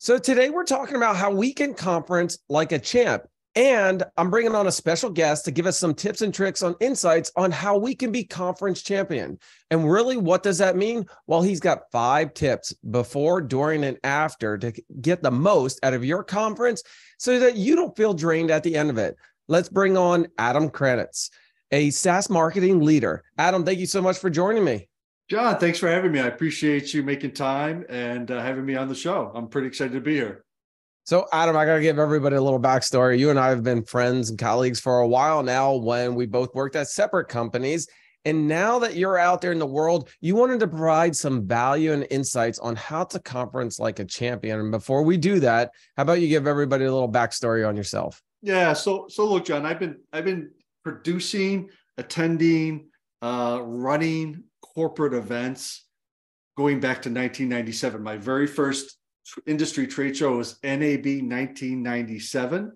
So today we're talking about how we can conference like a champ. And I'm bringing on a special guest to give us some tips and tricks on insights on how we can be conference champion. And really, what does that mean? Well, he's got 5 tips before, during, and after to get the most out of your conference so that you don't feel drained at the end of it. Let's bring on Adam Kranitz, a SaaS marketing leader. Adam, thank you so much for joining me. John, thanks for having me. I appreciate you making time and having me on the show. I'm pretty excited to be here. So Adam, I got to give everybody a little backstory. You and I have been friends and colleagues for a while now when we both worked at separate companies. And now that you're out there in the world, you wanted to provide some value and insights on how to conference like a champion. And before we do that, how about you give everybody a little backstory on yourself? Yeah. So look, John, I've been producing, attending, running corporate events going back to 1997. My very first industry trade show was NAB 1997.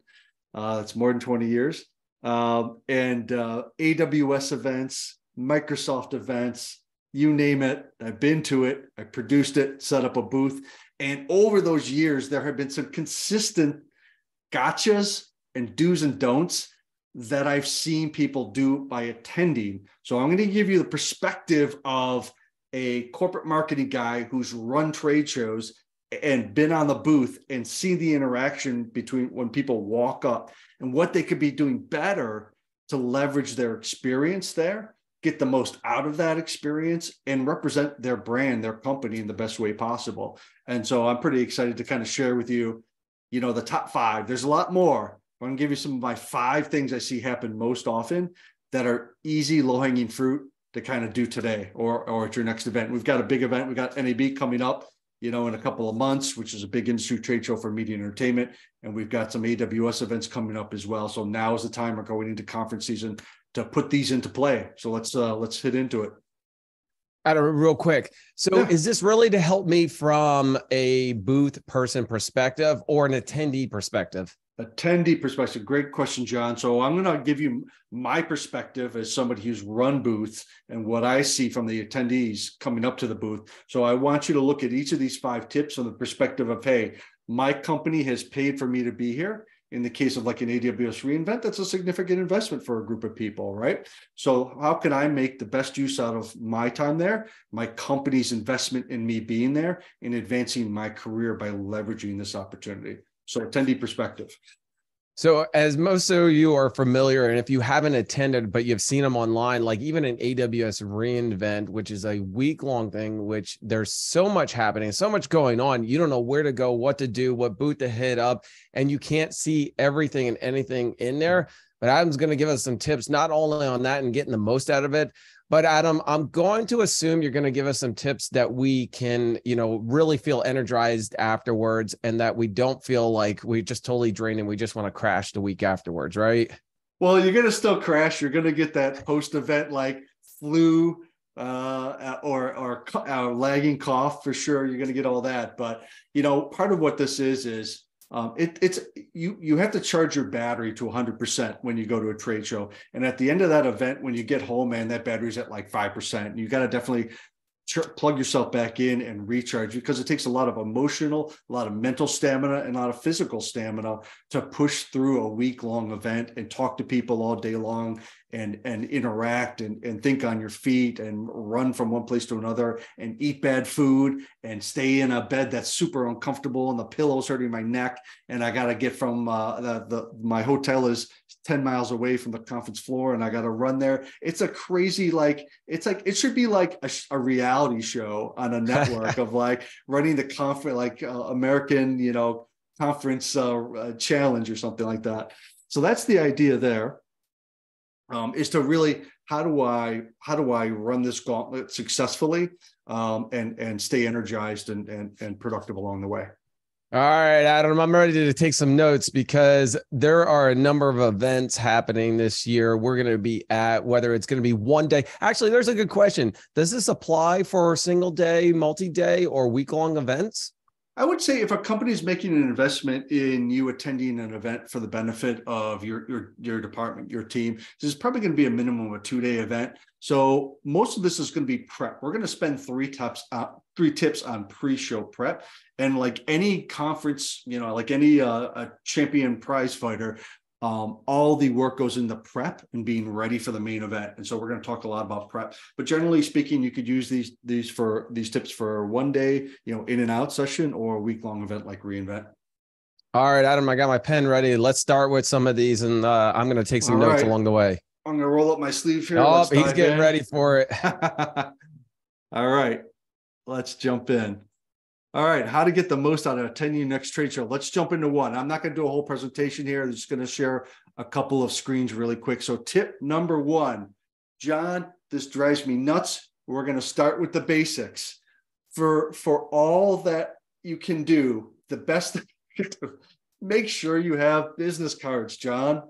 It's more than 20 years. AWS events, Microsoft events, you name it. I've been to it. I produced it, set up a booth. And over those years, there have been some consistent gotchas and do's and don'ts that I've seen people do by attending. So I'm going to give you the perspective of a corporate marketing guy who's run trade shows and been on the booth and seen the interaction between when people walk up and what they could be doing better to leverage their experience there, get the most out of that experience, and represent their brand, their company in the best way possible. And so I'm pretty excited to kind of share with you, you know, the top 5. There's a lot more. I'm going to give you some of my 5 things I see happen most often that are easy, low-hanging fruit to kind of do today or at your next event. We've got a big event. We've got NAB coming up, you know, in a couple of months, which is a big industry trade show for media and entertainment. And we've got some AWS events coming up as well. So now is the time we're going into conference season to put these into play. So let's hit into it. Adam, real quick. So Is this really to help me from a booth person perspective or an attendee perspective? Attendee perspective. Great question, John. So I'm going to give you my perspective as somebody who's run booths and what I see from the attendees coming up to the booth. So I want you to look at each of these 5 tips from the perspective of, hey, my company has paid for me to be here. In the case of like an AWS reInvent, that's a significant investment for a group of people, right? So how can I make the best use out of my time there, my company's investment in me being there, and advancing my career by leveraging this opportunity? So attendee perspective. So as most of you are familiar, and if you haven't attended, but you've seen them online, like even an AWS reInvent, which is a week-long thing, which there's so much happening, so much going on. You don't know where to go, what to do, what booth to hit up, and you can't see everything and anything in there. But Adam's going to give us some tips, not only on that and getting the most out of it, but Adam, I'm going to assume you're going to give us some tips that we can, you know, really feel energized afterwards and that we don't feel like we just totally drained and we just want to crash the week afterwards, right? Well, you're going to still crash. You're going to get that post-event like flu or lagging cough for sure. You're going to get all that. But, you know, part of what this is you have to charge your battery to 100% when you go to a trade show. And at the end of that event, when you get home, man, that battery's at like 5%. And you got to definitely plug yourself back in and recharge, because it takes a lot of emotional, a lot of mental stamina, and a lot of physical stamina to push through a week-long event and talk to people all day long and interact and think on your feet and run from one place to another and eat bad food and stay in a bed that's super uncomfortable and the pillow's hurting my neck and I got to get from my hotel is 10 miles away from the conference floor and I got to run there. It's a crazy, like, it's like, it should be like a reality show on a network of like running the conference, like American, you know, conference challenge or something like that. So that's the idea there. Is to really, how do I run this gauntlet successfully and stay energized and productive along the way? All right, Adam, I'm ready to take some notes because there are a number of events happening this year. We're going to be at, whether it's going to be one day. Actually, there's a good question. Does this apply for a single day, multi-day, or week-long events? I would say if a company is making an investment in you attending an event for the benefit of your department, your team, this is probably going to be a minimum of a 2-day event. So most of this is going to be prep. We're going to spend three tips on pre-show prep. And like any conference, you know, like any a champion prize fighter, all the work goes into prep and being ready for the main event. And so we're going to talk a lot about prep, but generally speaking, you could use these tips for 1 day, you know, in and out session or a week-long event like reInvent. All right, Adam, I got my pen ready. Let's start with some of these, and I'm going to take some notes along the way. I'm going to roll up my sleeve here. Oh, he's getting ready for it. All right, let's jump in. All right, how to get the most out of attending your next trade show. Let's jump into one. I'm not going to do a whole presentation here. I'm just going to share a couple of screens really quick. So tip number one, John, this drives me nuts. We're going to start with the basics. For all that you can do, the best thing you can do, make sure you have business cards, John.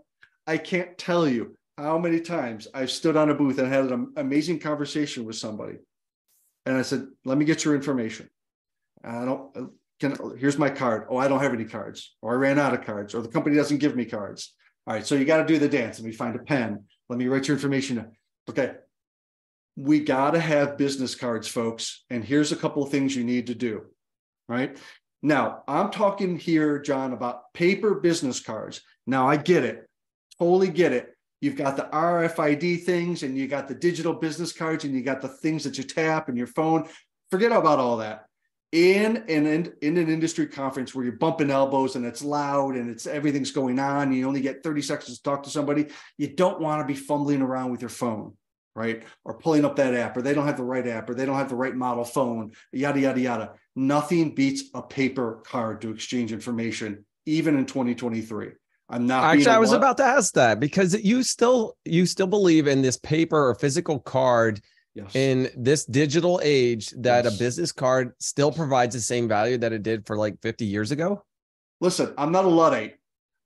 I can't tell you how many times I've stood on a booth and had an amazing conversation with somebody. And I said, let me get your information. Here's my card. Oh, I don't have any cards, or I ran out of cards, or the company doesn't give me cards. All right. So you got to do the dance. Let me find a pen. Let me write your information down. Okay. We got to have business cards, folks. And here's a couple of things you need to do. Right now, I'm talking here, John, about paper business cards. Now I get it. Totally get it. You've got the RFID things, and you got the digital business cards, and you got the things that you tap in your phone. Forget about all that. In an industry conference where you're bumping elbows and it's loud and it's everything's going on, and you only get 30 seconds to talk to somebody, you don't want to be fumbling around with your phone, right? Or pulling up that app, or they don't have the right app, or they don't have the right model phone, yada, yada, yada. Nothing beats a paper card to exchange information, even in 2023. I'm not actually. I was about to ask that, because you still believe in this paper or physical card. Yes. In this digital age, that yes. A business card still provides the same value that it did for like 50 years ago? Listen, I'm not a Luddite.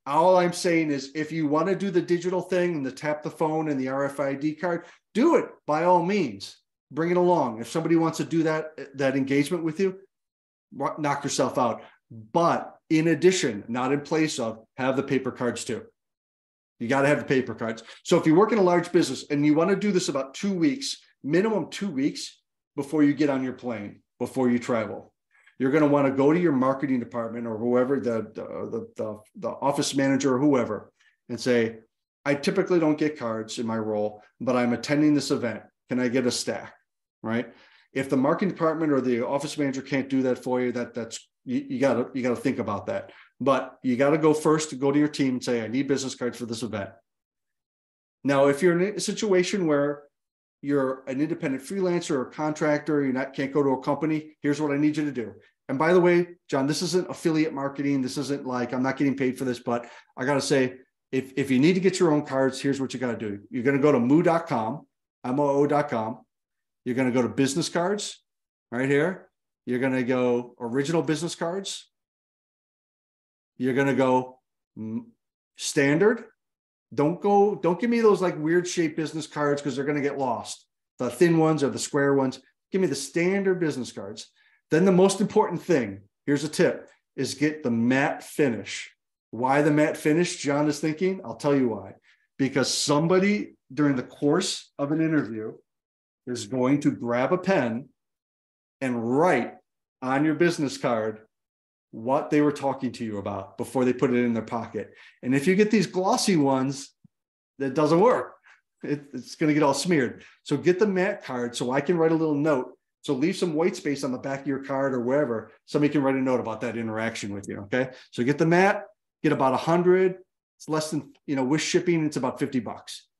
All I'm saying is if you want to do the digital thing and the tap the phone and the RFID card, do it by all means. Bring it along. If somebody wants to do that engagement with you, knock yourself out. But in addition, not in place of, have the paper cards too. You got to have the paper cards. So if you work in a large business and you want to do this about 2 weeks, minimum 2 weeks before you get on your plane, before you travel. You're going to want to go to your marketing department or whoever, the office manager or whoever, and say, I typically don't get cards in my role, but I'm attending this event. Can I get a stack, right? If the marketing department or the office manager can't do that for you, you got to think about that. But you got to go first to go to your team and say, I need business cards for this event. Now, if you're in a situation where you're an independent freelancer or contractor, can't go to a company, here's what I need you to do. And by the way, John, this isn't affiliate marketing. This isn't like, I'm not getting paid for this, but I got to say, if you need to get your own cards, here's what you got to do. You're going to go to moo.com, M-O-O.com. You're going to go to business cards right here. You're going to go original business cards. You're going to go standard. Don't give me those like weird shaped business cards, because they're going to get lost. The thin ones or the square ones. Give me the standard business cards. Then the most important thing, here's a tip, is get the matte finish. Why the matte finish, John is thinking? I'll tell you why. Because somebody during the course of an interview is going to grab a pen and write on your business card what they were talking to you about before they put it in their pocket. And if you get these glossy ones, that doesn't work. It's going to get all smeared. So get the matte card so I can write a little note. So leave some white space on the back of your card or wherever. Somebody can write a note about that interaction with you. Okay. So get the matte, get about 100. It's less than, with shipping, it's about $50.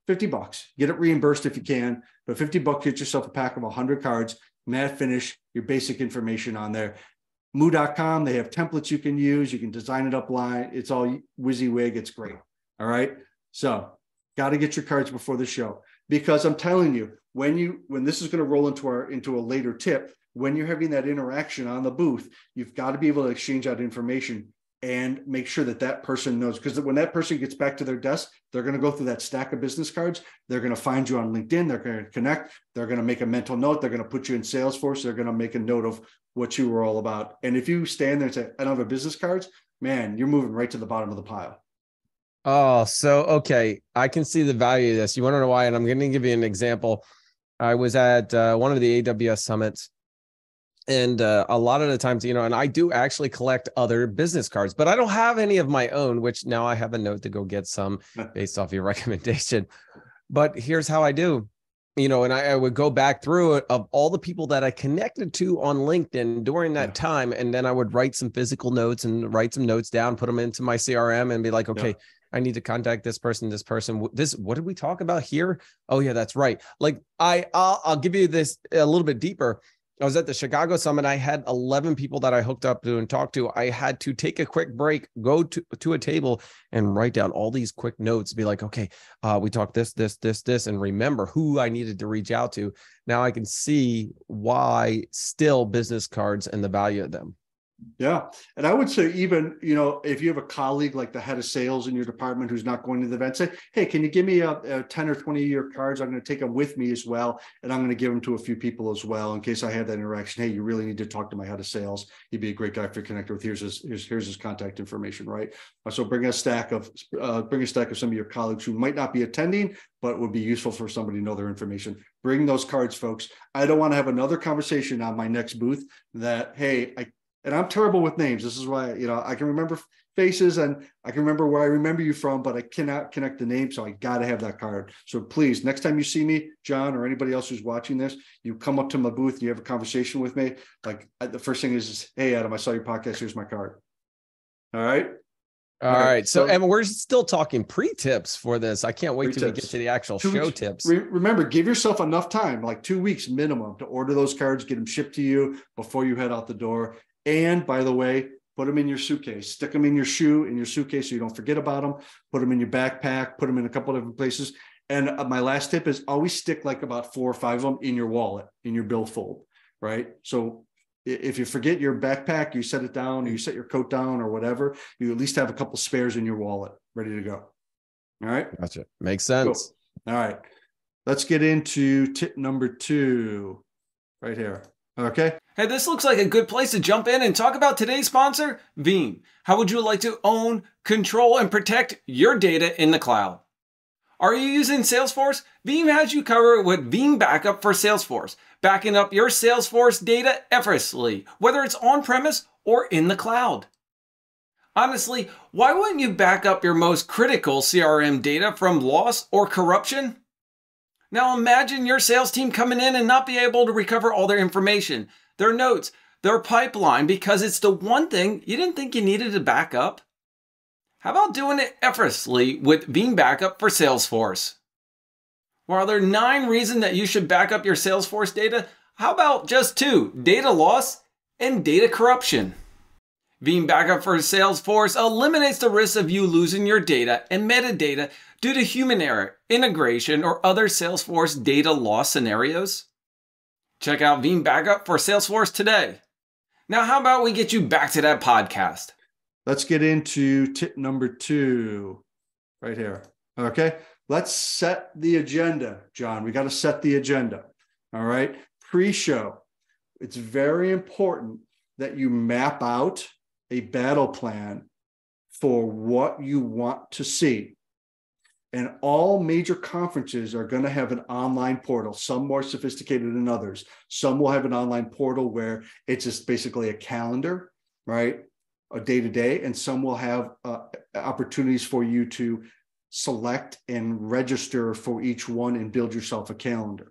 $50. Get it reimbursed if you can, but $50, get yourself a pack of 100 cards, matte finish, your basic information on there. Moo.com, they have templates you can use. You can design it up line. It's all WYSIWYG. It's great. All right. So got to get your cards before the show, because I'm telling you, when this is going to roll into a later tip, when you're having that interaction on the booth, you've got to be able to exchange that information. and make sure that that person knows, because when that person gets back to their desk, they're going to go through that stack of business cards. They're going to find you on LinkedIn. They're going to connect. They're going to make a mental note. They're going to put you in Salesforce. They're going to make a note of what you were all about. And if you stand there and say, I don't have business cards, man, you're moving right to the bottom of the pile. Oh, so, okay. I can see the value of this. You want to know why? And I'm going to give you an example. I was at one of the AWS summits. And a lot of the times, you know, and I do actually collect other business cards, but I don't have any of my own, which now I have a note to go get some based off your recommendation. But here's how I do, you know, and I would go back through it of all the people that I connected to on LinkedIn during that time. And then I would write some physical notes and write some notes down, put them into my CRM and be like, okay, I need to contact this person, this, what did we talk about here? Oh yeah, that's right. Like I'll give you this a little bit deeper. I was at the Chicago Summit. I had 11 people that I hooked up to and talked to. I had to take a quick break, go to a table and write down all these quick notes, be like, okay, we talked this, and remember who I needed to reach out to. Now I can see why still business cards and the value of them. Yeah. And I would say even, you know, if you have a colleague like the head of sales in your department who's not going to the event, say, hey, can you give me a 10 or 20 of your cards? I'm going to take them with me as well. And I'm going to give them to a few people as well in case I have that interaction. Hey, you really need to talk to my head of sales. He'd be a great guy to connect with. Here's his contact information, right? So bring a stack of some of your colleagues who might not be attending, but it would be useful for somebody to know their information. Bring those cards, folks. I don't want to have another conversation on my next booth that, hey, and I'm terrible with names. This is why, you know, I can remember faces and I can remember where I remember you from, but I cannot connect the name. So I got to have that card. So please, next time you see me, John, or anybody else who's watching this, you come up to my booth, you have a conversation with me. Like the first thing is, hey, Adam, I saw your podcast. Here's my card. All right. All right. So, and we're still talking pre-tips for this. I can't wait till we get to the actual show tips. Remember, give yourself enough time, like 2 weeks minimum, to order those cards, get them shipped to you before you head out the door. And by the way, put them in your suitcase, stick them in your shoe, in your suitcase, so you don't forget about them, put them in your backpack, put them in a couple of different places. And my last tip is always stick like about 4 or 5 of them in your wallet, in your billfold, right? So if you forget your backpack, you set it down, or you set your coat down or whatever, you at least have a couple spares in your wallet ready to go. All right. Gotcha. Makes sense. Cool. All right. Let's get into tip number 2 right here. Okay. Hey, this looks like a good place to jump in and talk about today's sponsor, Veeam. How would you like to own, control, and protect your data in the cloud? Are you using Salesforce? Veeam has you covered with Veeam Backup for Salesforce, backing up your Salesforce data effortlessly, whether it's on-premise or in the cloud. Honestly, why wouldn't you back up your most critical CRM data from loss or corruption? Now imagine your sales team coming in and not be able to recover all their information, their notes, their pipeline, because it's the one thing you didn't think you needed to back up. How about doing it effortlessly with Veeam Backup for Salesforce? While there are 9 reasons that you should back up your Salesforce data, how about just 2, data loss and data corruption? Veeam Backup for Salesforce eliminates the risk of you losing your data and metadata due to human error, integration, or other Salesforce data loss scenarios. Check out Veeam Backup for Salesforce today. Now, how about we get you back to that podcast? Let's get into tip number 2 right here. Okay, let's set the agenda, John. We got to set the agenda. All right, pre-show. It's very important that you map out a battle plan for what you want to see. And all major conferences are going to have an online portal, some more sophisticated than others. Some will have an online portal where it's just basically a calendar, right? A day-to-day, and some will have opportunities for you to select and register for each one and build yourself a calendar,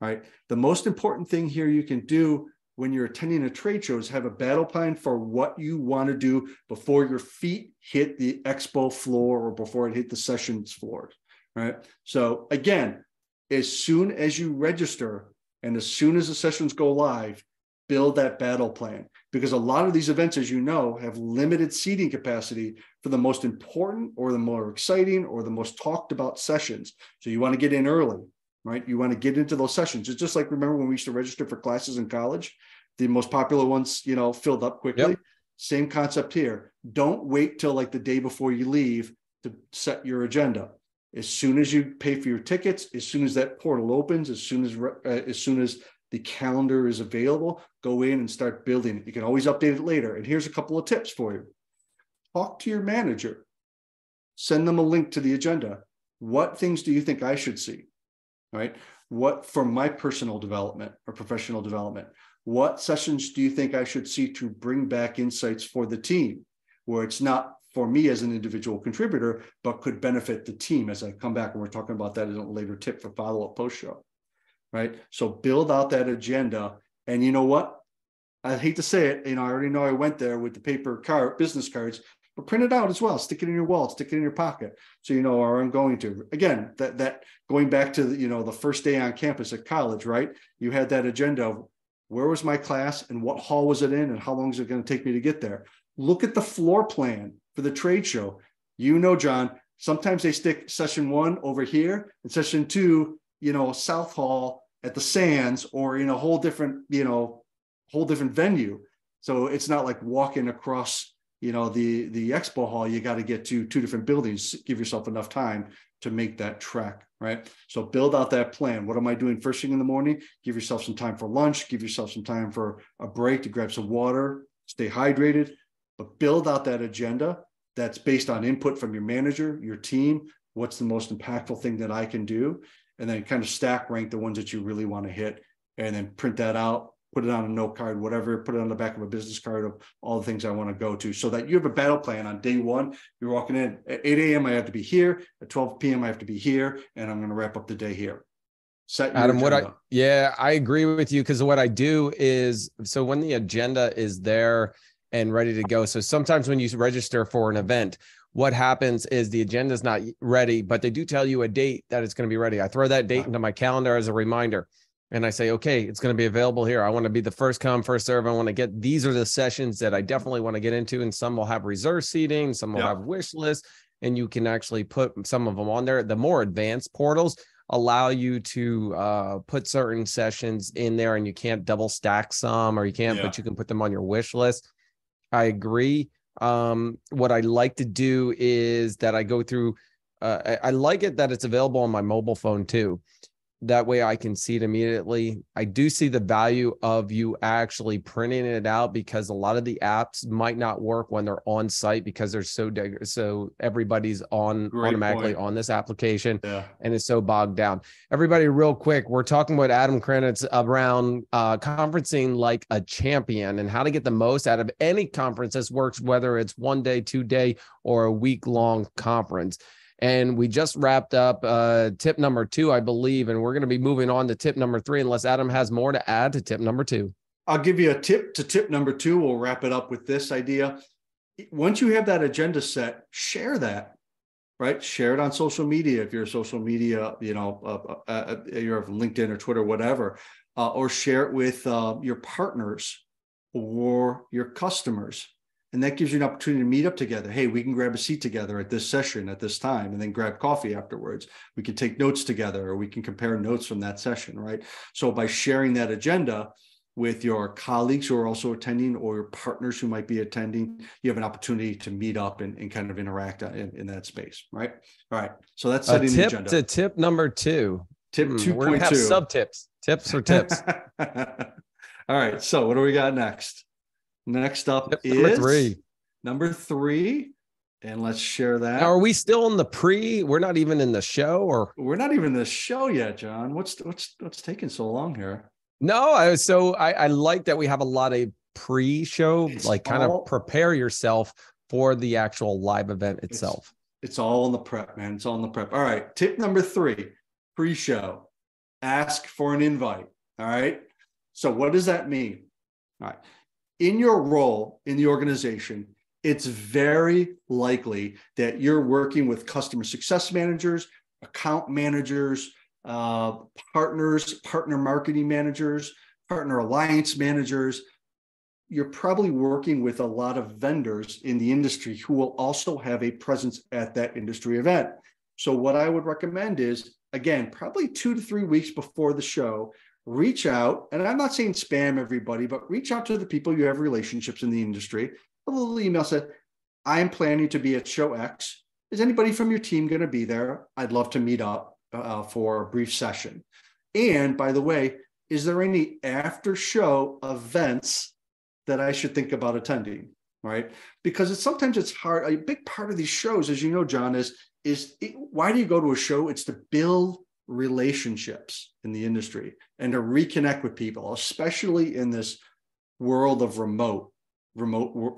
right? The most important thing here you can do when you're attending a trade show is have a battle plan for what you want to do before your feet hit the expo floor or before it hit the sessions floor, right? So again, as soon as you register and as soon as the sessions go live, build that battle plan, because a lot of these events, as you know, have limited seating capacity for the most important or the more exciting or the most talked about sessions. So you want to get in early. Right? You want to get into those sessions. It's just like, remember when we used to register for classes in college, the most popular ones, you know, filled up quickly. Yep. Same concept here. Don't wait till like the day before you leave to set your agenda. As soon as you pay for your tickets, as soon as that portal opens, as soon as the calendar is available, go in and start building it. You can always update it later. And here's a couple of tips for you. Talk to your manager. Send them a link to the agenda. What things do you think I should see? All right. What for my personal development or professional development? What sessions do you think I should see to bring back insights for the team, where it's not for me as an individual contributor, but could benefit the team as I come back? And we're talking about that as a later tip for follow-up post-show, right? So build out that agenda. And you know what? I hate to say it, I already know I went there with the paper card, business cards, but print it out as well. Stick it in your wall, stick it in your pocket. So you know, or I'm going to. Again, that going back to the first day on campus at college, right? You had that agenda of where was my class and what hall was it in and how long is it going to take me to get there? Look at the floor plan for the trade show. You know, John, sometimes they stick session one over here and session two, South Hall at the Sands or in a whole different venue. So it's not like walking across, the expo hall. You got to get to two different buildings. Give yourself enough time to make that track, right? So build out that plan. What am I doing first thing in the morning? Give yourself some time for lunch. Give yourself some time for a break to grab some water, stay hydrated, but build out that agenda that's based on input from your manager, your team. What's the most impactful thing that I can do? And then kind of stack rank the ones that you really want to hit, and then print that out, put it on a note card, whatever, put it on the back of a business card of all the things I want to go to, so that you have a battle plan on day one. You're walking in at 8 a.m. I have to be here, at 12 p.m. I have to be here, and I'm going to wrap up the day here. Adam, I agree with you, because what I do is, so when the agenda is there and ready to go, so sometimes when you register for an event, what happens is the agenda is not ready, but they do tell you a date that it's going to be ready. I throw that date into my calendar as a reminder, and I say, okay, it's going to be available here. I want to be the first come, first serve. I want to get, these are the sessions that I definitely want to get into, and some will have reserve seating, some will have wish lists, and you can actually put some of them on there. The more advanced portals allow you to put certain sessions in there, and you can't double stack some, or you can't, but you can put them on your wish list. I agree. What I like to do is that I go through, I like it that it's available on my mobile phone too. That way I can see it immediately. I do see the value of you actually printing it out, because a lot of the apps might not work when they're on site, because they're so everybody's on on this application and it's so bogged down. Everybody, real quick, we're talking with Adam Kranitz around conferencing like a champion and how to get the most out of any conference this works, whether it's 1 day, 2 day, or a week long conference. And we just wrapped up tip number 2, I believe, and we're going to be moving on to tip number 3, unless Adam has more to add to tip number 2. I'll give you a tip to tip number 2. We'll wrap it up with this idea. Once you have that agenda set, share that, right? Share it on social media. If you're a social media, you're on LinkedIn or Twitter, whatever, or share it with your partners or your customers. And that gives you an opportunity to meet up together. Hey, we can grab a seat together at this session at this time, and then grab coffee afterwards. We can take notes together, or we can compare notes from that session, right? So by sharing that agenda with your colleagues who are also attending, or your partners who might be attending, you have an opportunity to meet up and kind of interact in that space, right? All right. So that's setting the agenda. To tip number 2. Tip 2.2. We're going to have sub-tips. Tips or tips. All right. So what do we got next? Next up is number three, and let's share that. Now, are we still in the pre? We're not even in the show, or we're not even in the show yet, John. What's taking so long here? No, I like that we have a lot of pre-show, kind of prepare yourself for the actual live event itself. It's all in the prep, man. It's all in the prep. All right, tip number 3, pre-show, ask for an invite. All right. So what does that mean? All right. In your role in the organization, it's very likely that you're working with customer success managers, account managers, partners, partner marketing managers, partner alliance managers. You're probably working with a lot of vendors in the industry who will also have a presence at that industry event. So what I would recommend is, again, probably 2 to 3 weeks before the show, reach out, and I'm not saying spam everybody, but reach out to the people you have relationships in the industry. a little email said, I am planning to be at show X. Is anybody from your team going to be there? I'd love to meet up for a brief session. And by the way, is there any after show events that I should think about attending, right? Because it's sometimes it's hard. A big part of these shows, as you know, John, is why do you go to a show? It's to build relationships in the industry and to reconnect with people, especially in this world of remote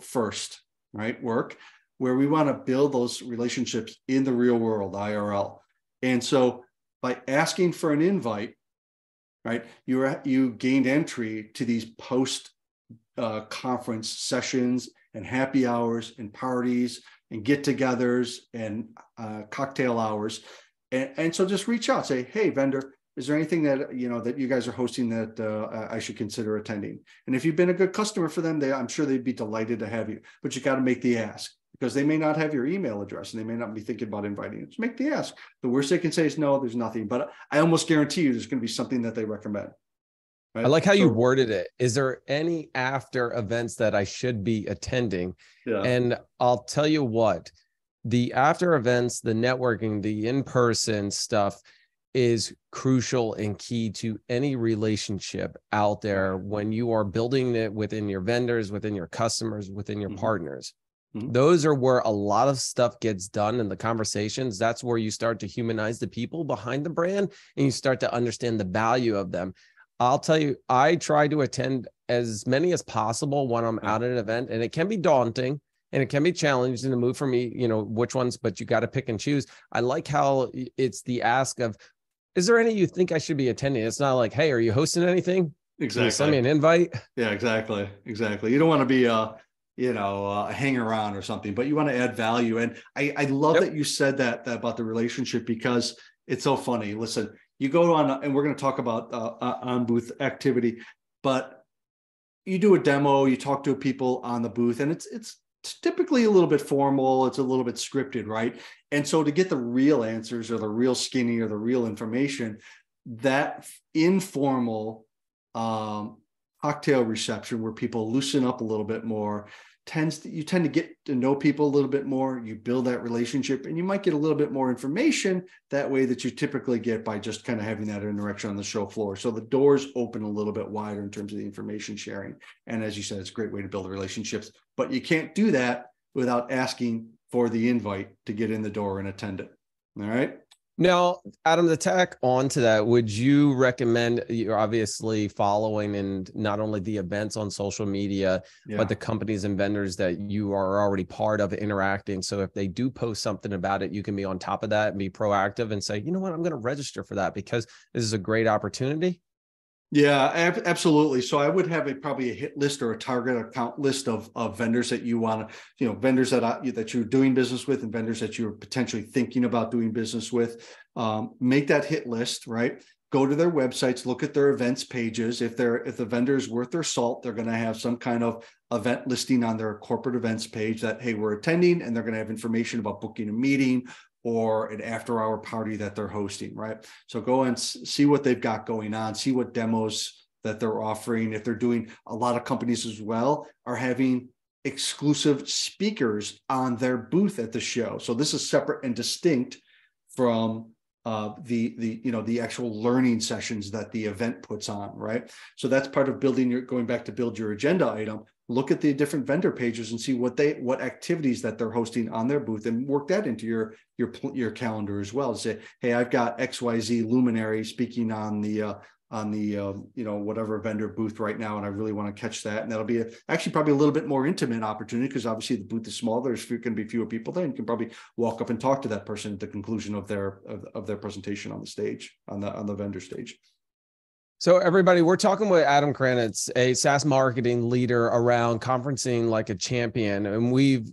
first, right, work, where we want to build those relationships in the real world, IRL. And so by asking for an invite, right, you gained entry to these post conference sessions and happy hours and parties and get-togethers and cocktail hours. And so just reach out, say, hey, vendor, is there anything that that you guys are hosting that I should consider attending? And if you've been a good customer for them, I'm sure they'd be delighted to have you. But you got to make the ask, because they may not have your email address and they may not be thinking about inviting you. Just make the ask. The worst they can say is no, there's nothing. But I almost guarantee you there's going to be something that they recommend. Right? I like how you worded it. Is there any after events that I should be attending? Yeah. And I'll tell you what. The after events, the networking, the in-person stuff is crucial and key to any relationship out there when you are building it within your vendors, within your customers, within your partners. Mm-hmm. Those are where a lot of stuff gets done in the conversations. That's where you start to humanize the people behind the brand and you start to understand the value of them. I'll tell you, I try to attend as many as possible when I'm out at an event, and it can be daunting. And it can be challenging to move for me, which ones, but you got to pick and choose. I like how it's the ask of, is there any you think I should be attending? It's not like, hey, are you hosting anything? Exactly. Send me an invite. Yeah, exactly. You don't want to be, a hang around or something, but you want to add value. And I love that you said that about the relationship, because it's so funny. Listen, you go on, and we're going to talk about on booth activity, but you do a demo, you talk to people on the booth, and it's typically a little bit formal. It's a little bit scripted, right? And so to get the real answers or the real skinny or the real information, that informal cocktail reception where people loosen up a little bit more, you tend to get to know people a little bit more. You build that relationship, and you might get a little bit more information that way that you typically get by just kind of having that interaction on the show floor. So the doors open a little bit wider in terms of the information sharing. And as you said, it's a great way to build relationships, but you can't do that without asking for the invite to get in the door and attend it. All right. Now, Adam, to tack on to that, would you recommend, you're obviously following and not only the events on social media, but the companies and vendors that you are already part of interacting. So if they do post something about it, you can be on top of that and be proactive and say, you know what, I'm going to register for that because this is a great opportunity. Yeah, absolutely. So I would have probably a hit list or a target account list of vendors that you want to, vendors that you're doing business with and vendors that you're potentially thinking about doing business with. Make that hit list, right? Go to their websites, look at their events pages. If the vendor is worth their salt, they're going to have some kind of event listing on their corporate events page that, hey, we're attending, and they're going to have information about booking a meeting or an after hour party that they're hosting, right? So go and see what they've got going on, see what demos that they're offering. If they're doing, a lot of companies as well are having exclusive speakers on their booth at the show. So this is separate and distinct from the actual learning sessions that the event puts on, right? So that's part of going back to build your agenda item. Look at the different vendor pages and see what activities that they're hosting on their booth, and work that into your calendar as well. Say, hey, I've got XYZ luminary speaking on the whatever vendor booth right now, and I really want to catch that. And that'll be actually probably a little bit more intimate opportunity, because obviously the booth is smaller. There's going to be fewer people there, and you can probably walk up and talk to that person at the conclusion of their presentation on the stage, on the vendor stage. So everybody, we're talking with Adam Kranitz, a SaaS marketing leader around conferencing like a champion. And we've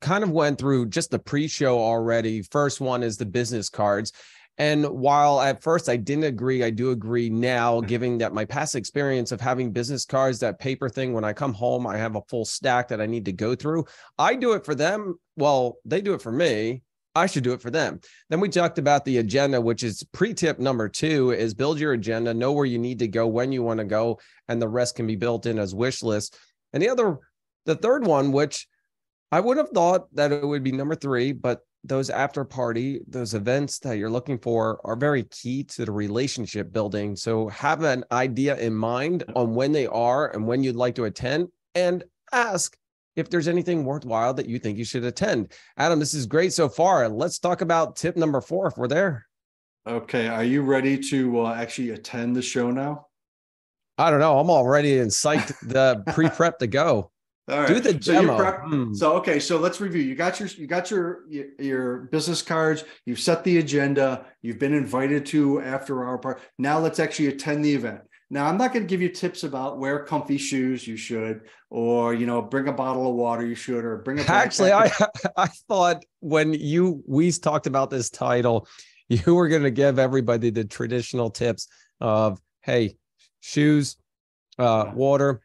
kind of went through just the pre-show already. First one is the business cards. And while at first I didn't agree, I do agree now, given that my past experience of having business cards, that paper thing, when I come home, I have a full stack that I need to go through. I do it for them. Well, they do it for me. I should do it for them. Then we talked about the agenda, which is pre-tip number 2 is build your agenda, know where you need to go, when you want to go, and the rest can be built in as wish lists. And the third one, which I would have thought that it would be number three, but those after party, those events that you're looking for are very key to the relationship building. So have an idea in mind on when they are and when you'd like to attend, and ask if there's anything worthwhile that you think you should attend. Adam, this is great so far. Let's talk about tip number 4 if we're there. Okay. Are you ready to actually attend the show now? I don't know. I'm already psyched the pre-prep to go. All right. Do the demo. So let's review. You got your business cards. You've set the agenda. You've been invited to after our party. Now let's actually attend the event. Now, I'm not going to give you tips about wear comfy shoes, you should, or, you know, bring a bottle of water, you should, or bring a backpack. Actually, I thought when we talked about this title, you were going to give everybody the traditional tips of, hey, shoes, water,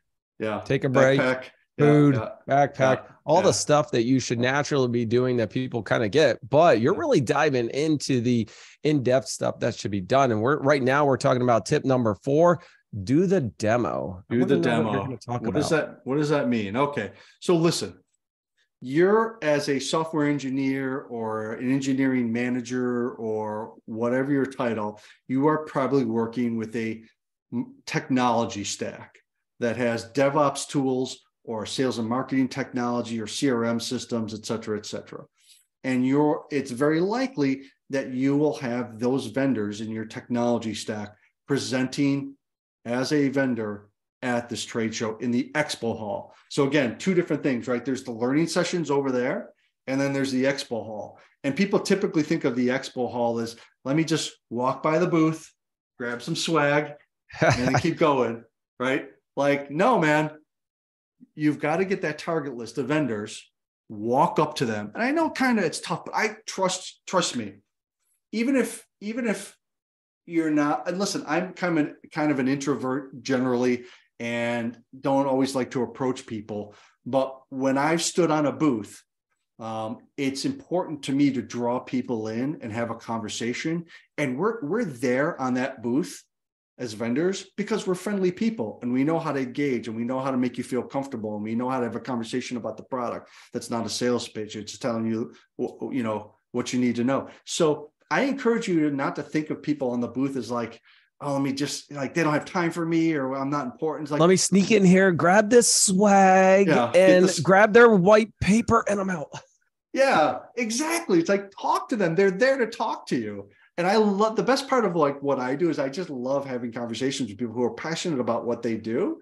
take a break, backpack, food, backpack, all the stuff that you should naturally be doing that people kind of get. But you're really diving into the in-depth stuff that should be done. And we're talking about tip number 4. Do the demo. Do the demo. What does that mean? Okay. So listen, you're as a software engineer or an engineering manager or whatever your title, you are probably working with a technology stack that has DevOps tools or sales and marketing technology or CRM systems, et cetera, and it's very likely that you will have those vendors in your technology stack presenting as a vendor at this trade show in the expo hall. So again, two different things, right? There's the learning sessions over there, and then there's the expo hall. And people typically think of the expo hall as, let me just walk by the booth, grab some swag, and then keep going, right? Like, no, man, you've got to get that target list of vendors, walk up to them. And I know kind of it's tough, but I trust me, even if you're not, and listen, I'm kind of an introvert generally, and don't always like to approach people. But when I've stood on a booth, it's important to me to draw people in and have a conversation. And we're there on that booth as vendors because we're friendly people, and we know how to engage, and we know how to make you feel comfortable, and we know how to have a conversation about the product. That's not a sales pitch. It's just telling you, you know, what you need to know. So I encourage you not to think of people on the booth as like, oh, let me just, like, they don't have time for me, or I'm not important. It's like, let me sneak in here, grab this swag and grab their white paper, and I'm out. Yeah, exactly. It's like, talk to them. They're there to talk to you. And I love, the best part of like what I do is I just love having conversations with people who are passionate about what they do,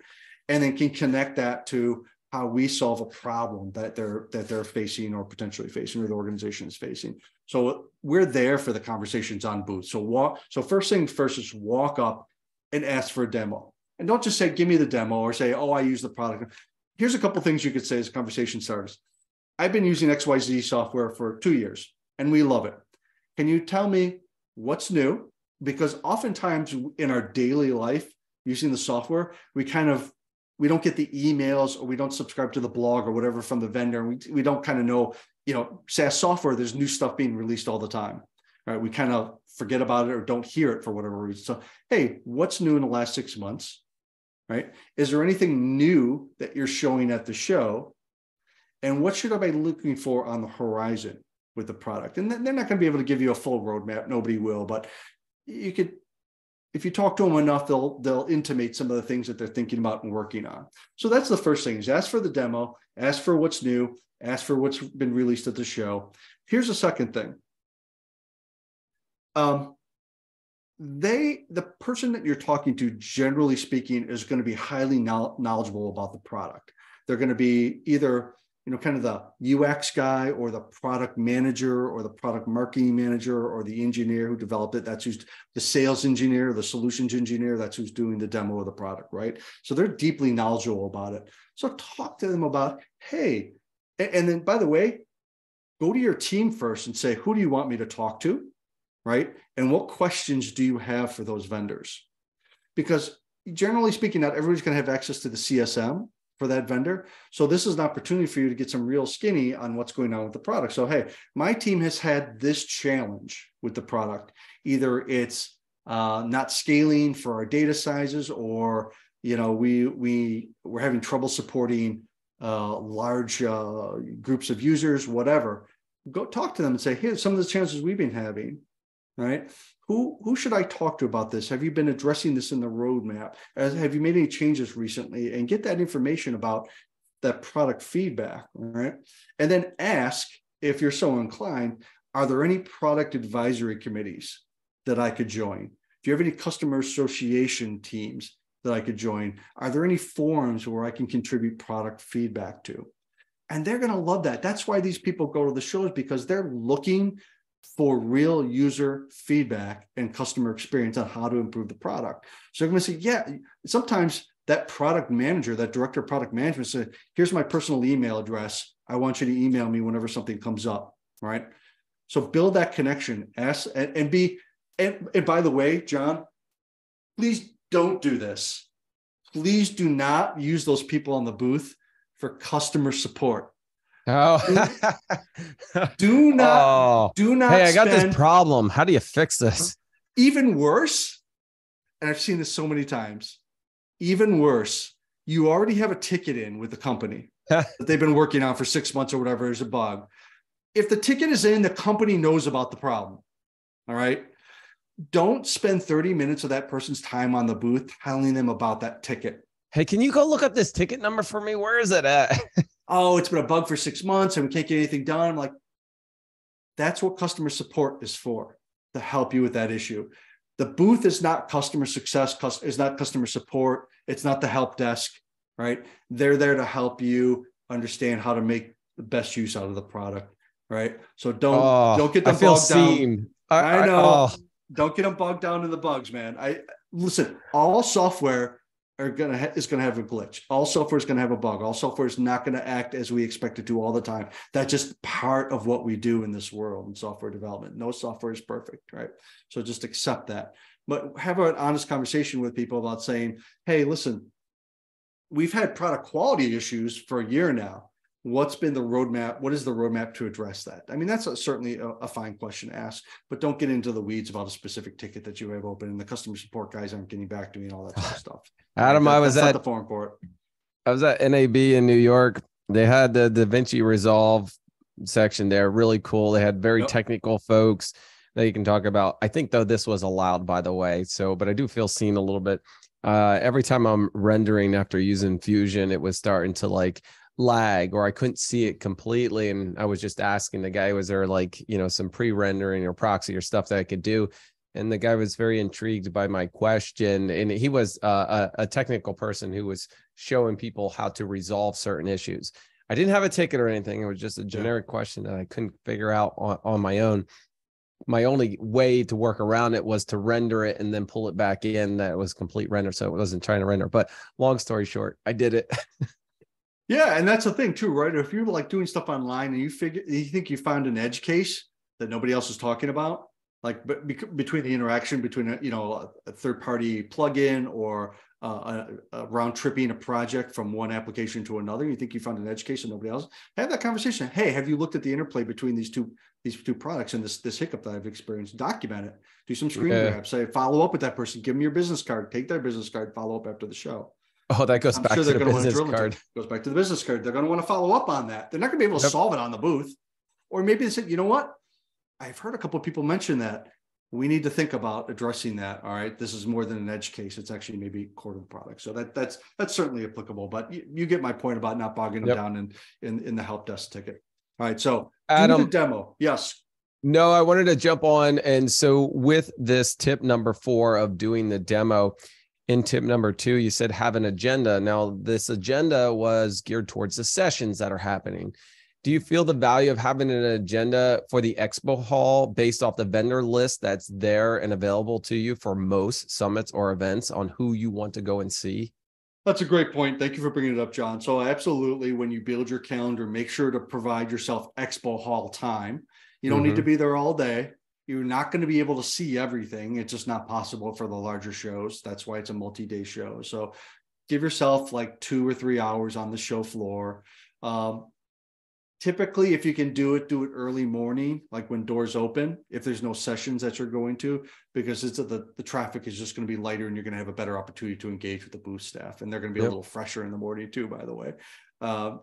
and then can connect that to how we solve a problem that they're facing or potentially facing, or the organization is facing. So we're there for the conversations on booth. So first thing first is walk up and ask for a demo. And don't just say, give me the demo, or say, oh, I use the product. Here's a couple of things you could say as conversation starters. I've been using XYZ software for 2 years, and we love it. Can you tell me what's new? Because oftentimes in our daily life using the software, we don't get the emails, or we don't subscribe to the blog or whatever from the vendor. And we don't kind of know, you know, SaaS software, there's new stuff being released all the time, right? We kind of forget about it or don't hear it for whatever reason. So, hey, what's new in the last 6 months, right? Is there anything new that you're showing at the show? And what should I be looking for on the horizon with the product? And they're not going to be able to give you a full roadmap. Nobody will, but you could, if you talk to them enough, they'll intimate some of the things that they're thinking about and working on. So that's the first thing, is ask for the demo, ask for what's new, ask for what's been released at the show. Here's the second thing. The person that you're talking to, generally speaking, is going to be highly knowledgeable about the product. They're going to be either, you know, kind of the UX guy, or the product manager, or the product marketing manager, or the engineer who developed it. That's who's the sales engineer, the solutions engineer. That's who's doing the demo of the product, right? So they're deeply knowledgeable about it. So talk to them about, hey, and then, by the way, go to your team first and say, who do you want me to talk to, right? And what questions do you have for those vendors? Because generally speaking, not everybody's going to have access to the CSM for that vendor. So this is an opportunity for you to get some real skinny on what's going on with the product. So, hey, my team has had this challenge with the product. Either it's not scaling for our data sizes, or, you know, we're having trouble supporting large groups of users, whatever, go talk to them and say, here's some of the challenges we've been having, right? Who should I talk to about this? Have you been addressing this in the roadmap? Have you made any changes recently? And get that information about that product feedback, right? And then ask, if you're so inclined, are there any product advisory committees that I could join? Do you have any customer association teams that I could join? Are there any forums where I can contribute product feedback to? And they're going to love that. That's why these people go to the shows, because they're looking for real user feedback and customer experience on how to improve the product. So I'm going to say, yeah, sometimes that product manager, that director of product management says, here's my personal email address. I want you to email me whenever something comes up, right? So build that connection, ask, and be, and by the way, John, please don't do this. Please do not use those people on the booth for customer support. Oh, do not. Hey, I got this problem. How do you fix this? Even worse, and I've seen this so many times, even worse, you already have a ticket in with the company that they've been working on for 6 months or whatever. There's a bug. If the ticket is in, the company knows about the problem. All right. Don't spend 30 minutes of that person's time on the booth telling them about that ticket. Hey, can you go look up this ticket number for me? Where is it at? Oh, it's been a bug for 6 months and we can't get anything done. I'm like, that's what customer support is for, to help you with that issue. The booth is not customer success, is not customer support. It's not the help desk, right? They're there to help you understand how to make the best use out of the product, right? So don't get them bogged down. I know. Don't get them bogged down in the bugs, man. Listen, all software is going to have a glitch. All software is going to have a bug. All software is not going to act as we expect it to all the time. That's just part of what we do in this world in software development. No software is perfect, right? So just accept that. But have an honest conversation with people about saying, hey, listen, we've had product quality issues for a year now. What's been the roadmap? What is the roadmap to address that? I mean, that's certainly a fine question to ask, but don't get into the weeds about a specific ticket that you have open and the customer support guys aren't getting back to me and all that sort of stuff. Adam, I was at NAB in New York. They had the DaVinci Resolve section there. Really cool. They had very technical folks that you can talk about. I think, though, this was allowed, by the way. So, but I do feel seen a little bit. Every time I'm rendering after using Fusion, it was starting to lag, or I couldn't see it completely. And I was just asking the guy, was there some pre-rendering or proxy or stuff that I could do? And the guy was very intrigued by my question. And he was a technical person who was showing people how to resolve certain issues. I didn't have a ticket or anything. It was just a generic question that I couldn't figure out on my own. My only way to work around it was to render it and then pull it back in. That was complete render. So it wasn't trying to render, but long story short, I did it. Yeah, and that's the thing too, right? If you're doing stuff online and you think you found an edge case that nobody else is talking about, between the interaction between a third-party plugin or round-tripping a project from one application to another, you think you found an edge case and nobody else, have that conversation. Hey, have you looked at the interplay between these two products and this hiccup that I've experienced? Document it. Do some screen grabs. Say follow up with that person. Give them your business card. Take their business card. Follow up after the show. Oh, that goes back to the business card. Goes back to the business card. They're going to want to follow up on that. They're not going to be able to solve it on the booth. Or maybe they said, you know what? I've heard a couple of people mention that. We need to think about addressing that. All right. This is more than an edge case. It's actually maybe core to the product. So that's certainly applicable. But you get my point about not bogging them down in the help desk ticket. All right. So Adam, do the demo. Yes. No, I wanted to jump on. And so with this tip number 4 of doing the demo, in tip number 2, you said have an agenda. Now, this agenda was geared towards the sessions that are happening. Do you feel the value of having an agenda for the expo hall based off the vendor list that's there and available to you for most summits or events on who you want to go and see? That's a great point. Thank you for bringing it up, John. So absolutely, when you build your calendar, make sure to provide yourself expo hall time. You don't need to be there all day. You're not going to be able to see everything. It's just not possible for the larger shows. That's why it's a multi-day show. So give yourself 2 or 3 hours on the show floor. Typically, if you can do it early morning, when doors open, if there's no sessions that you're going to, because the traffic is just going to be lighter and you're going to have a better opportunity to engage with the booth staff. And they're going to be a little fresher in the morning too, by the way.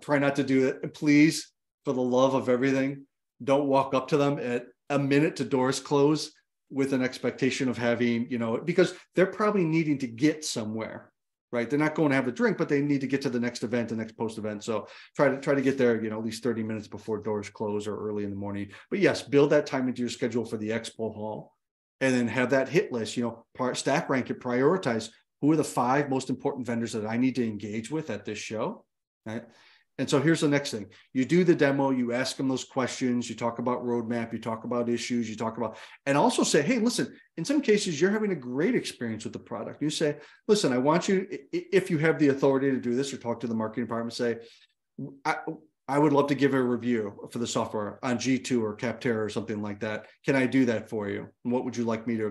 Try not to do it. Please, for the love of everything, don't walk up to them at a minute to doors close with an expectation of having, you know, because they're probably needing to get somewhere, right? They're not going to have a drink, but they need to get to the next event, the next post event. So try to get there, you know, at least 30 minutes before doors close or early in the morning. But yes, build that time into your schedule for the expo hall, and then have that hit list, you know, stack rank it, prioritize who are the 5 most important vendors that I need to engage with at this show, right? And so here's the next thing. You do the demo, you ask them those questions, you talk about roadmap, you talk about issues, you talk about, and also say, hey, listen, in some cases, you're having a great experience with the product. You say, listen, I want you, if you have the authority to do this or talk to the marketing department, say, I would love to give a review for the software on G2 or Capterra or something like that. Can I do that for you? And what would you like me to,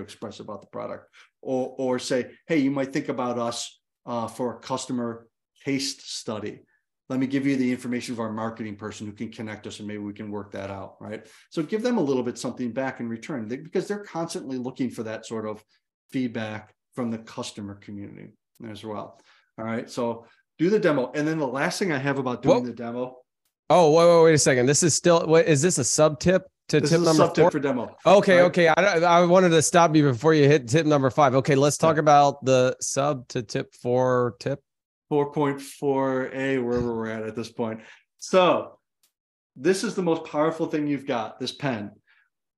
express about the product? Or say, hey, you might think about us for a customer case study. Let me give you the information of our marketing person who can connect us, and maybe we can work that out, right? So give them a little bit something back in return, because they're constantly looking for that sort of feedback from the customer community as well. All right, so do the demo. And then the last thing I have about doing the demo. Oh, wait a second. This is still, is this a sub tip? This is a sub tip for demo. Okay, right? Okay. I wanted to stop you before you hit tip number 5. Okay, let's talk about the sub to tip 4 tip. 4.4a, wherever we're at this point. So this is the most powerful thing you've got, this pen.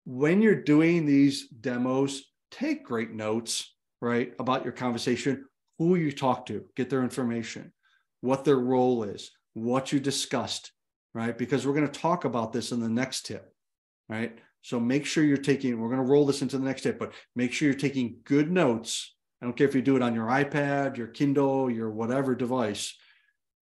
When you're doing these demos, take great notes, right, about your conversation, who you talk to, get their information, what their role is, what you discussed, right? Because we're going to talk about this in the next tip, right? So make sure you're taking, we're going to roll this into the next tip, but make sure you're taking good notes. I don't care if you do it on your iPad, your Kindle, your whatever device.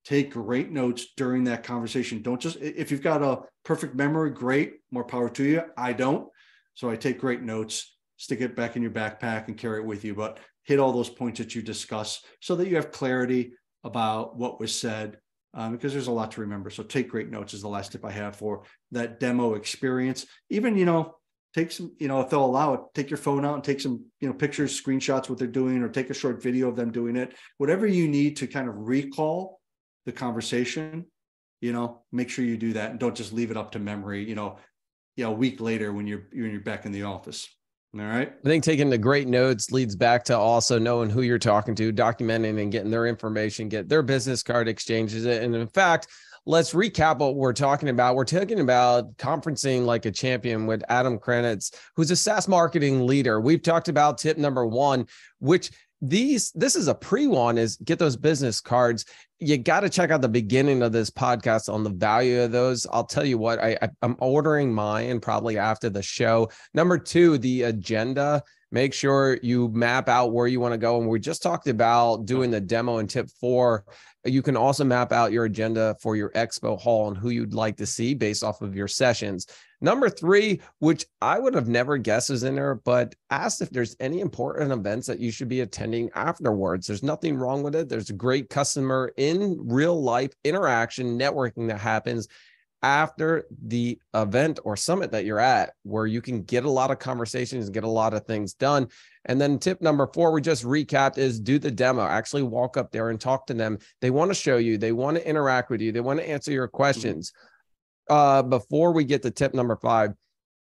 Take great notes during that conversation. Don't just, if you've got a perfect memory, great, more power to you. I don't. So I take great notes, stick it back in your backpack and carry it with you, but hit all those points that you discuss so that you have clarity about what was said, because there's a lot to remember. So take great notes is the last tip I have for that demo experience. Even, you know, take some, you know, if they'll allow it, take your phone out and take some, you know, pictures, screenshots, what they're doing, or take a short video of them doing it. Whatever you need to kind of recall the conversation, you know, make sure you do that and don't just leave it up to memory, you know, a week later when you're back in the office. All right. I think taking the great notes leads back to also knowing who you're talking to, documenting and getting their information, get their business card, exchanges it. And in fact, let's recap what we're talking about. We're talking about conferencing like a champion with Adam Kranitz, who's a SaaS marketing leader. We've talked about tip number 1, which this is a pre-one, is get those business cards. You got to check out the beginning of this podcast on the value of those. I'll tell you what, I'm ordering mine probably after the show. Number 2, the agenda. Make sure you map out where you want to go. And we just talked about doing the demo in tip 4. You can also map out your agenda for your expo hall and who you'd like to see based off of your sessions. Number 3, which I would have never guessed was in there, but asked if there's any important events that you should be attending afterwards. There's nothing wrong with it. There's a great customer in real life interaction, networking that happens after the event or summit that you're at, where you can get a lot of conversations, get a lot of things done. And then tip number 4, we just recapped, is do the demo. Actually walk up there and talk to them. They want to show you, they want to interact with you, they want to answer your questions. Before we get to tip number 5,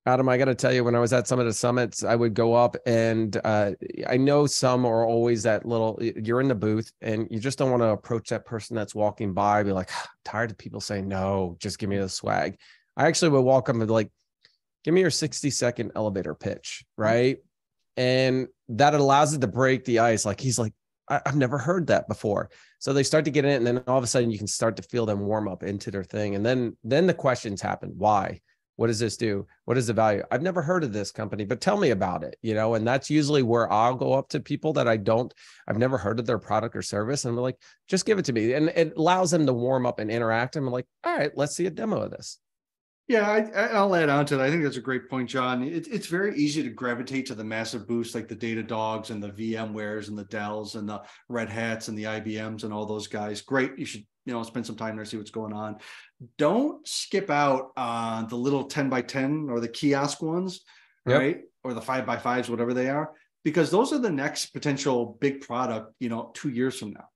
Adam, I got to tell you, when I was at some of the summits, I would go up and I know some are always that little, you're in the booth and you just don't want to approach that person that's walking by, be like, I'm tired of people saying, no, just give me the swag. I actually would walk up and be like, give me your 60-second elevator pitch, right? And that allows it to break the ice. Like he's like, I've never heard that before. So they start to get in it, and then all of a sudden you can start to feel them warm up into their thing. And then the questions happen. Why? What does this do? What is the value? I've never heard of this company, but tell me about it, you know? And that's usually where I'll go up to people that I've never heard of their product or service. And I'm like, just give it to me. And it allows them to warm up and interact. And I'm like, all right, let's see a demo of this. Yeah, I'll add on to that. I think that's a great point, John. It's very easy to gravitate to the massive boosts like the Datadogs and the VMwares and the Dells and the Red Hats and the IBMs and all those guys. Great. You should, you know, spend some time there, see what's going on. Don't skip out on the little 10x10 or the kiosk ones, right? Or the 5x5s, whatever they are, because those are the next potential big product, you know, 2 years from now.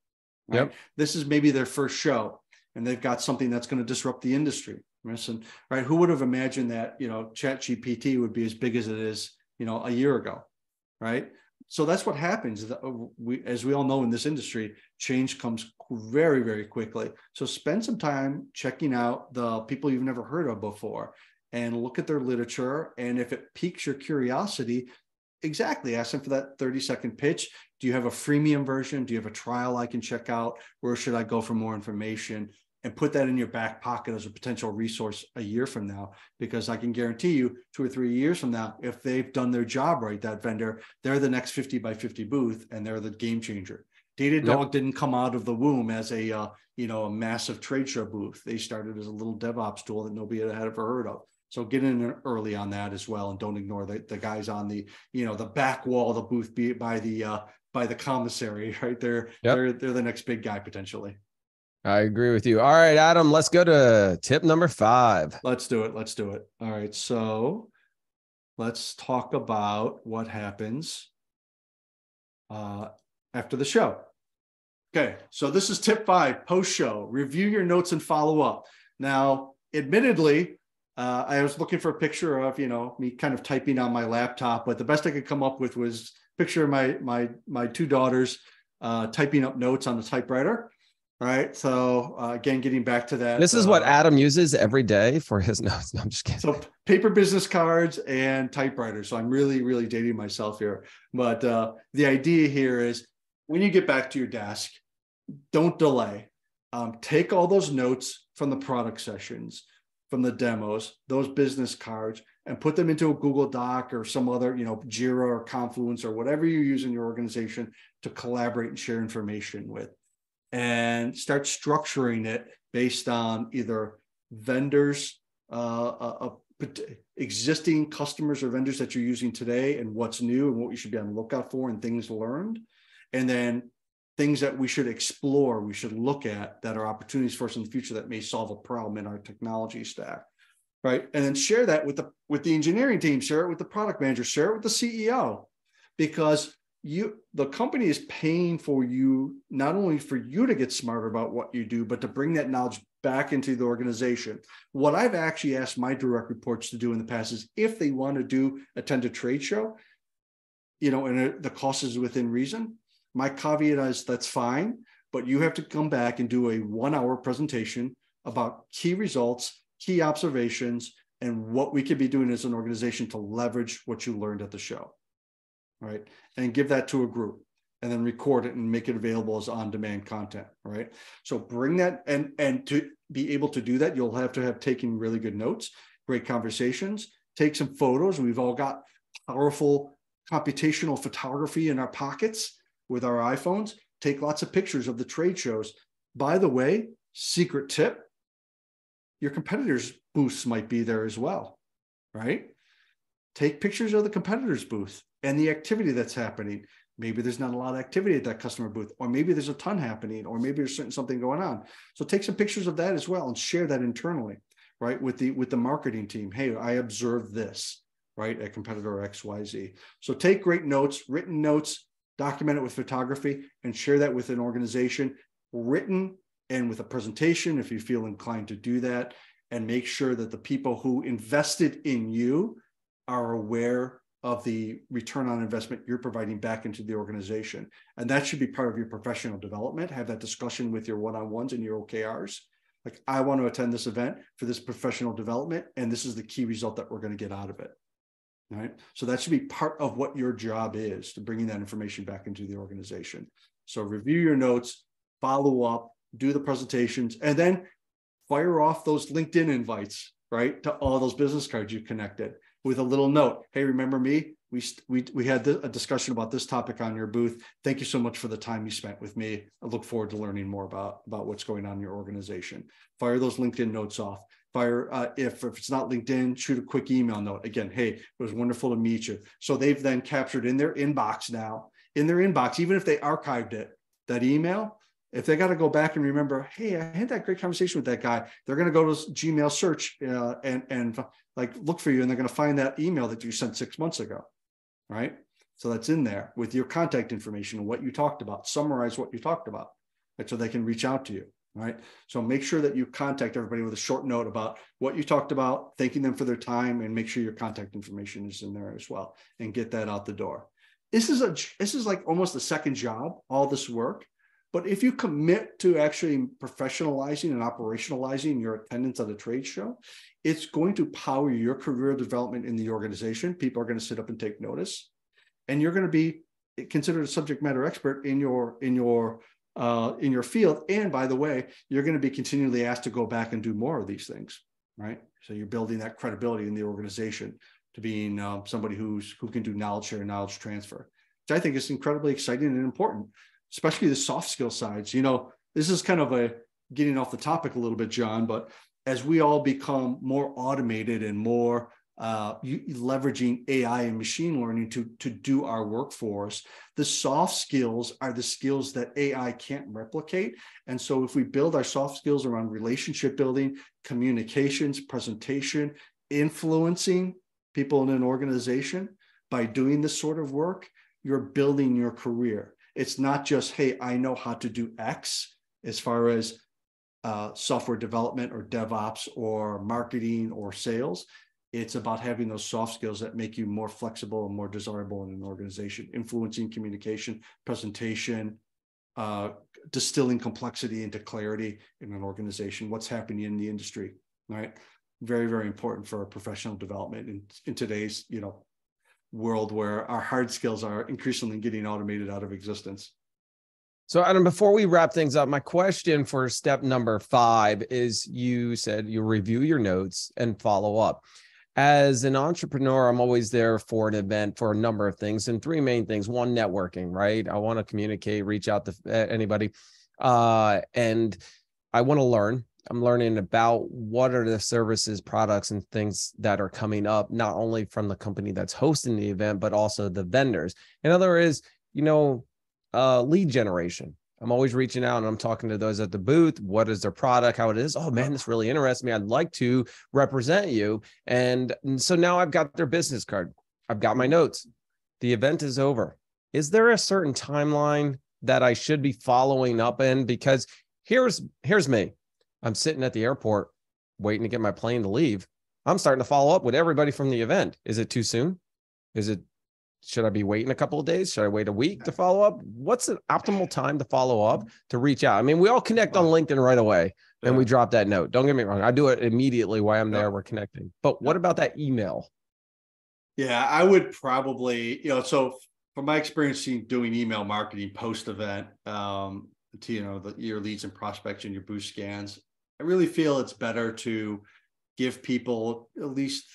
Right? Yep. This is maybe their first show, and they've got something that's going to disrupt the industry. Right? Who would have imagined that, you know, Chat GPT would be as big as it is, you know, a year ago, right? So that's what happens. As we all know in this industry, change comes very, very quickly. So spend some time checking out the people you've never heard of before and look at their literature. And if it piques your curiosity, exactly, ask them for that 30-second pitch. Do you have a freemium version? Do you have a trial I can check out? Where should I go for more information? And put that in your back pocket as a potential resource a year from now, because I can guarantee you 2 or 3 years from now, if they've done their job right, that vendor, they're the next 50 by 50 booth and they're the game changer. Datadog Yep. didn't come out of the womb as a, you know, a massive trade show booth. They started as a little DevOps tool that nobody had ever heard of. So get in early on that as well. And don't ignore the guys on the, you know, the back wall of the booth, be it by the commissary, right? They're the next big guy potentially. I agree with you. All right, Adam, let's go to tip number 5. Let's do it. Let's do it. All right. So let's talk about what happens after the show. Okay. So this is tip 5, post-show. Review your notes and follow up. Now, admittedly, I was looking for a picture of, you know, me kind of typing on my laptop, but the best I could come up with was a picture of my two daughters typing up notes on the typewriter. All right. So again, getting back to that. This is what Adam uses every day for his notes. No, I'm just kidding. So paper business cards and typewriters. So I'm really, really dating myself here. But the idea here is when you get back to your desk, don't delay. Take all those notes from the product sessions, from the demos, those business cards, and put them into a Google Doc or some other, you know, Jira or Confluence or whatever you use in your organization to collaborate and share information with. And start structuring it based on either vendors, existing customers or vendors that you're using today and what's new and what you should be on the lookout for and things learned. And then things that we should explore, we should look at that are opportunities for us in the future that may solve a problem in our technology stack, right? And then share that with the engineering team, share it with the product manager, share it with the CEO, because the company is paying for you, not only for you to get smarter about what you do, but to bring that knowledge back into the organization. What I've actually asked my direct reports to do in the past is if they want to attend a trade show, you know, and the cost is within reason, my caveat is that's fine, but you have to come back and do a 1-hour presentation about key results, key observations, and what we could be doing as an organization to leverage what you learned at the show. Right. And give that to a group and then record it and make it available as on-demand content. Right. So bring that and to be able to do that, you'll have to have taken really good notes, great conversations, take some photos. We've all got powerful computational photography in our pockets with our iPhones. Take lots of pictures of the trade shows. By the way, secret tip, your competitors' booths might be there as well. Right. Take pictures of the competitors' booth and the activity that's happening. Maybe there's not a lot of activity at that customer booth, or maybe there's a ton happening, or maybe there's something going on. So take some pictures of that as well and share that internally, right? With the marketing team. Hey, I observed this, right? At competitor XYZ. So take great notes, written notes, document it with photography and share that with an organization, written and with a presentation if you feel inclined to do that, and make sure that the people who invested in you are aware of the return on investment you're providing back into the organization. And that should be part of your professional development. Have that discussion with your one-on-ones and your OKRs. Like, I want to attend this event for this professional development, and this is the key result that we're going to get out of it. All right. So that should be part of what your job is, to bringing that information back into the organization. So review your notes, follow up, do the presentations, and then fire off those LinkedIn invites, right? To all those business cards you connected. With a little note. Hey, remember me? We had a discussion about this topic on your booth. Thank you so much for the time you spent with me. I look forward to learning more about what's going on in your organization. Fire those LinkedIn notes off. Fire, if it's not LinkedIn, shoot a quick email note. Again, hey, it was wonderful to meet you. So they've then captured in their inbox now, even if they archived it, that email, if they got to go back and remember, hey, I had that great conversation with that guy, they're going to go to Gmail search and like look for you, and they're going to find that email that you sent 6 months ago, right? So that's in there with your contact information and what you talked about. Summarize what you talked about. right? So they can reach out to you. All right. So make sure that you contact everybody with a short note about what you talked about, thanking them for their time, and make sure your contact information is in there as well, and get that out the door. This is like almost a second job, all this work. But if you commit to actually professionalizing and operationalizing your attendance at a trade show, it's going to power your career development in the organization. People are going to sit up and take notice, and you're going to be considered a subject matter expert in your field. And by the way, you're going to be continually asked to go back and do more of these things, right? So you're building that credibility in the organization to being somebody who can do knowledge share and knowledge transfer, which I think is incredibly exciting and important, especially the soft skill sides. You know, this is kind of a getting off the topic a little bit, John, but as we all become more automated and more leveraging AI and machine learning to do our work for us, the soft skills are the skills that AI can't replicate. And so if we build our soft skills around relationship building, communications, presentation, influencing people in an organization by doing this sort of work, you're building your career. It's not just, hey, I know how to do X as far as software development or DevOps or marketing or sales. It's about having those soft skills that make you more flexible and more desirable in an organization, influencing communication, presentation, distilling complexity into clarity in an organization, what's happening in the industry, right? Very, very important for professional development in today's, you know, world where our hard skills are increasingly getting automated out of existence. So Adam, before we wrap things up, my question for step number 5 is, you said you review your notes and follow up. As an entrepreneur, I'm always there for an event for a number of things, and 3 main things. 1, networking, right? I want to communicate, reach out to anybody, and I want to learn. I'm learning about what are the services, products, and things that are coming up, not only from the company that's hosting the event, but also the vendors. In other words, you know, lead generation. I'm always reaching out and I'm talking to those at the booth. What is their product? How it is? Oh man, this really interests me. I'd like to represent you. And so now I've got their business card. I've got my notes. The event is over. Is there a certain timeline that I should be following up in? Because here's me. I'm sitting at the airport waiting to get my plane to leave. I'm starting to follow up with everybody from the event. Is it too soon? Should I be waiting a couple of days? Should I wait a week to follow up? What's an optimal time to follow up, to reach out? I mean, we all connect on LinkedIn right away and we drop that note. Don't get me wrong. I do it immediately while I'm there. We're connecting. But what about that email? Yeah, I would probably, you know, so from my experience doing email marketing post-event, to, you know, your leads and prospects and your booth scans, I really feel it's better to give people at least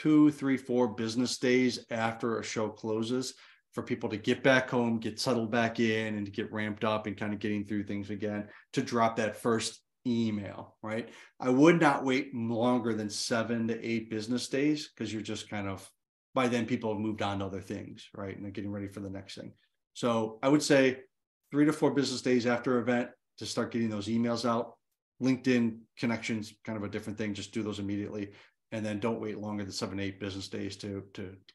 2, 3, 4 business days after a show closes for people to get back home, get settled back in, and to get ramped up and kind of getting through things again, to drop that first email, right? I would not wait longer than 7 to 8 business days, because you're just kind of, by then people have moved on to other things, right? And they're getting ready for the next thing. So I would say 3 to 4 business days after event to start getting those emails out. LinkedIn connections, kind of a different thing. Just do those immediately. And then don't wait longer than 7 to 8 business days to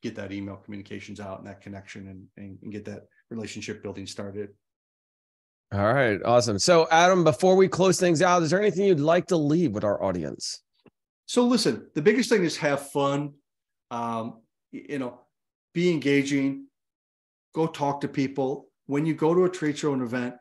get that email communications out and that connection and get that relationship building started. All right. Awesome. So Adam, before we close things out, is there anything you'd like to leave with our audience? So listen, the biggest thing is have fun, you know, be engaging, go talk to people. When you go to a trade show and event,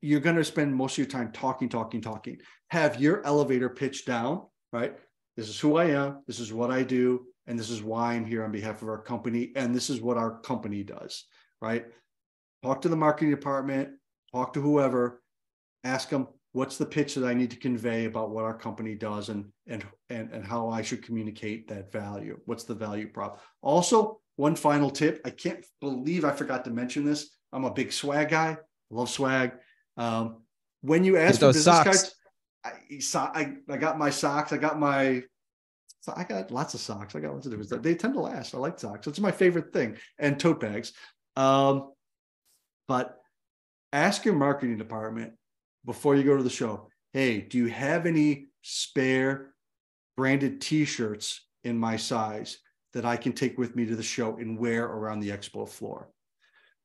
you're going to spend most of your time talking, talking, talking. Have your elevator pitch down, right? This is who I am. This is what I do. And this is why I'm here on behalf of our company. And this is what our company does, right? Talk to the marketing department, talk to whoever, ask them, what's the pitch that I need to convey about what our company does and how I should communicate that value? What's the value prop? Also, one final tip. I can't believe I forgot to mention this. I'm a big swag guy. I love swag. When you ask for business cards, I got my socks. I got lots of socks. I got lots of different stuff. They tend to last. I like socks. It's my favorite thing. And tote bags. But ask your marketing department before you go to the show, hey, do you have any spare branded t-shirts in my size that I can take with me to the show and wear around the expo floor?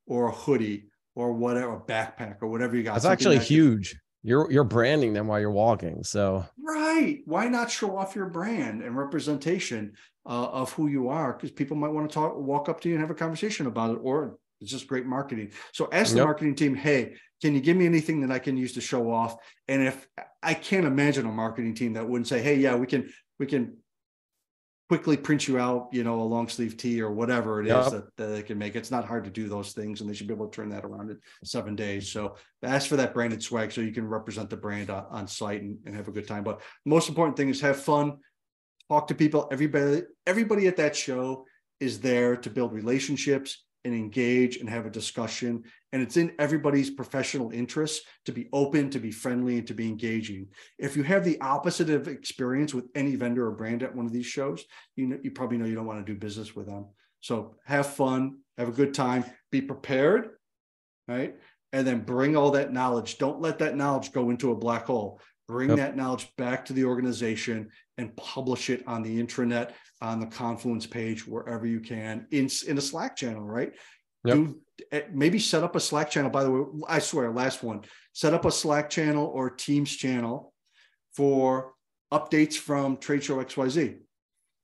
Or a hoodie or whatever, backpack or whatever you got. That's actually huge. You're branding them while you're walking. So right. Why not show off your brand and representation of who you are? Because people might want to walk up to you and have a conversation about it, or it's just great marketing. So ask the marketing team, hey, can you give me anything that I can use to show off? And if I can't imagine a marketing team that wouldn't say, hey, yeah, we can quickly print you out, you know, a long sleeve tee or whatever it is that they can make. It's not hard to do those things, and they should be able to turn that around in 7 days. So ask for that branded swag so you can represent the brand on site and have a good time. But the most important thing is have fun, talk to people. Everybody at that show is there to build relationships and engage and have a discussion. And it's in everybody's professional interest to be open, to be friendly, and to be engaging. If you have the opposite of experience with any vendor or brand at one of these shows, you probably know you don't want to do business with them. So have fun, have a good time, be prepared, right? And then bring all that knowledge. Don't let that knowledge go into a black hole. Bring that knowledge back to the organization and publish it on the intranet, on the Confluence page, wherever you can, in a Slack channel, right? Yep. Maybe set up a Slack channel. By the way, I swear, last one, set up a Slack channel or Teams channel for updates from Trade Show XYZ.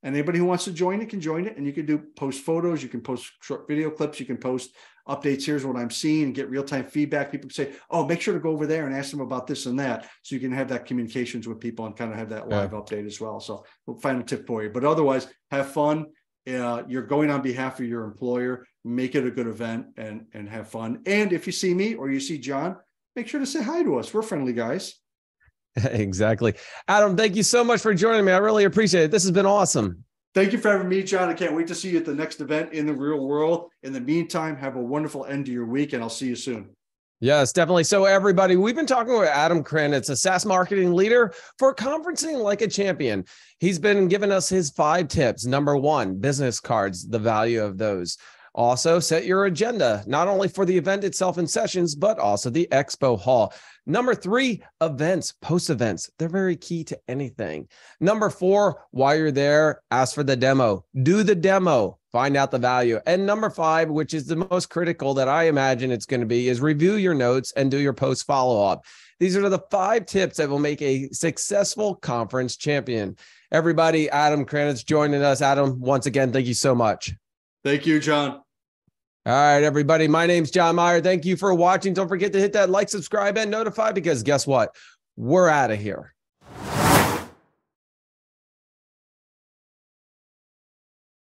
And anybody who wants to join it can join it. And you can post photos, you can post short video clips, you can post updates. Here's what I'm seeing, and get real-time feedback. People say, oh, make sure to go over there and ask them about this and that. So you can have that communications with people and kind of have that live update as well. So we'll find a tip for you. But otherwise, have fun. You're going on behalf of your employer. Make it a good event and have fun. And if you see me or you see John, make sure to say hi to us. We're friendly guys. Exactly. Adam, thank you so much for joining me. I really appreciate it. This has been awesome. Thank you for having me, John. I can't wait to see you at the next event in the real world. In the meantime, have a wonderful end to your week, and I'll see you soon. Yes, definitely. So everybody, we've been talking with Adam Kranitz, a SaaS marketing leader for Conferencing Like a Champion. He's been giving us his 5 tips. Number 1, business cards, the value of those. Also, set your agenda, not only for the event itself and sessions, but also the expo hall. Number 3, events, post events. They're very key to anything. Number 4, while you're there, ask for the demo. Do the demo. Find out the value. And number 5, which is the most critical that I imagine it's going to be, is review your notes and do your post follow-up. These are the 5 tips that will make a successful conference champion. Everybody, Adam Kranitz joining us. Adam, once again, thank you so much. Thank you, John. All right, everybody. My name's John Meyer. Thank you for watching. Don't forget to hit that like, subscribe, and notify, because guess what? We're out of here.